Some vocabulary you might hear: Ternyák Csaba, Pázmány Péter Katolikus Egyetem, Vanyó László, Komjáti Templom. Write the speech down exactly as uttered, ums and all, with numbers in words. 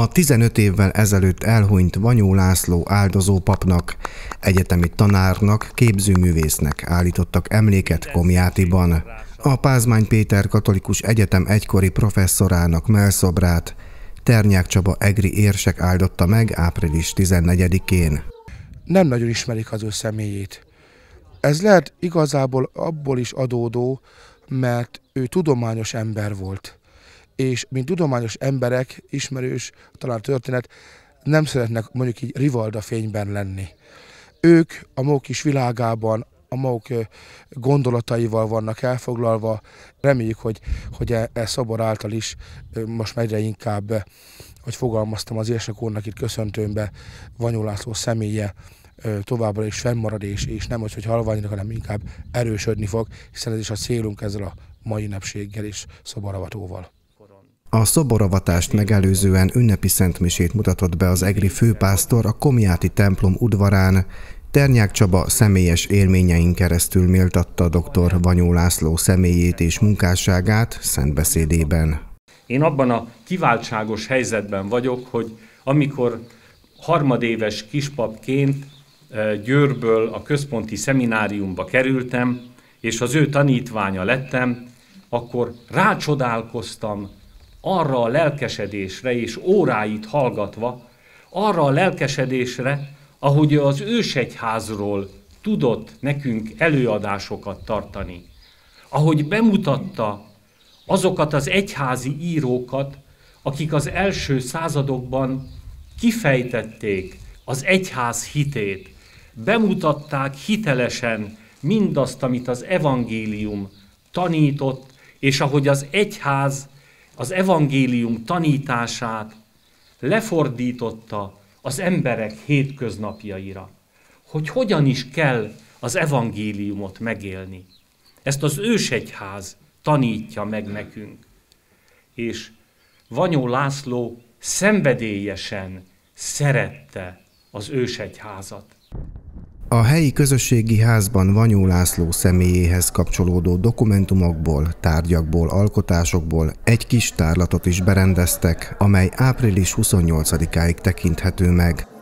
a tizenöt évvel ezelőtt elhunyt Vanyó László áldozópapnak, egyetemi tanárnak, képzőművésznek állítottak emléket Komjátiban. A Pázmány Péter Katolikus Egyetem egykori professzorának mellszobrát Ternyák Csaba egri érsek áldotta meg április tizennegyedikén. Nem nagyon ismerik az ő személyét. Ez lehet igazából abból is adódó, mert ő tudományos ember volt. És mint tudományos emberek, ismerős talán történet, nem szeretnek mondjuk így rivalda fényben lenni. Ők a maguk kis világában, a maguk gondolataival vannak elfoglalva. Reméljük, hogy, hogy e, e szobor által is most már egyre inkább, hogy fogalmaztam az érsek úrnak itt köszöntőmbe, Vanyó László személye továbbra is fennmarad, és, és nem hogy halványra, hanem inkább erősödni fog, hiszen ez is a célunk ezzel a mai ünnepséggel és szoboravatóval. A szoboravatást megelőzően ünnepi szentmisét mutatott be az egri főpásztor a Komjáti templom udvarán. Ternyák Csaba személyes élményein keresztül méltatta dr. Vanyó László személyét és munkásságát szentbeszédében. Én abban a kiváltságos helyzetben vagyok, hogy amikor harmadéves kispapként Győrből a központi szemináriumba kerültem, és az ő tanítványa lettem, akkor rácsodálkoztam arra a lelkesedésre, és óráit hallgatva, arra a lelkesedésre, ahogy az ősegyházról tudott nekünk előadásokat tartani, ahogy bemutatta azokat az egyházi írókat, akik az első századokban kifejtették az egyház hitét, bemutatták hitelesen mindazt, amit az evangélium tanított, és ahogy az egyház az evangélium tanítását lefordította az emberek hétköznapjaira, hogy hogyan is kell az evangéliumot megélni. Ezt az ősegyház tanítja meg nekünk. És Vanyó László szenvedélyesen szerette az ősegyházat. A helyi közösségi házban Vanyó László személyéhez kapcsolódó dokumentumokból, tárgyakból, alkotásokból egy kis tárlatot is berendeztek, amely április huszonnyolcadikáig tekinthető meg.